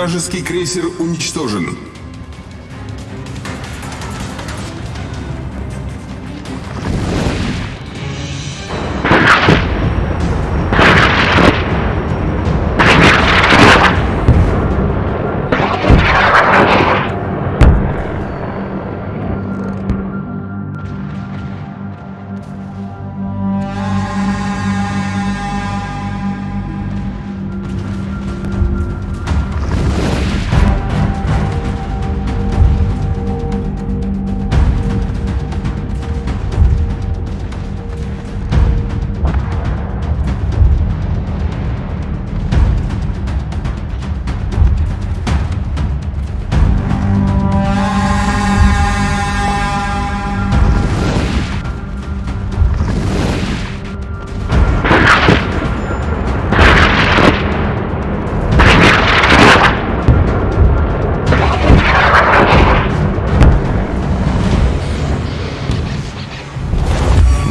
Вражеский крейсер уничтожен.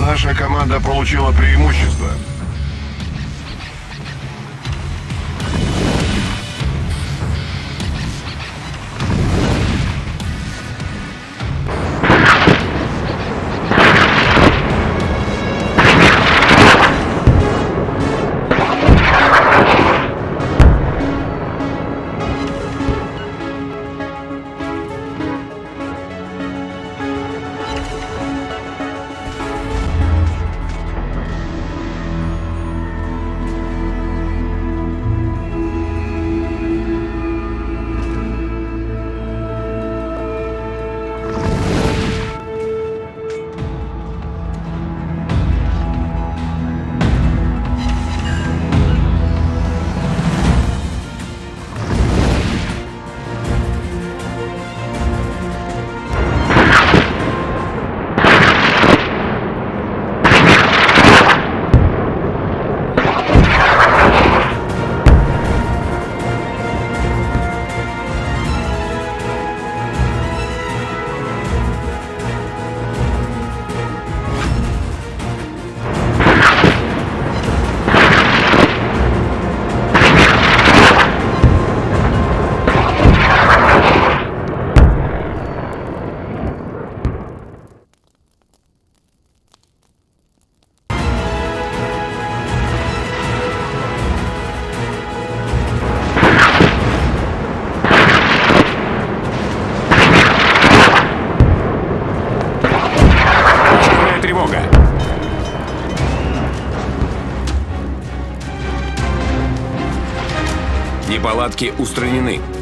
Наша команда получила преимущество. Неполадки устранены.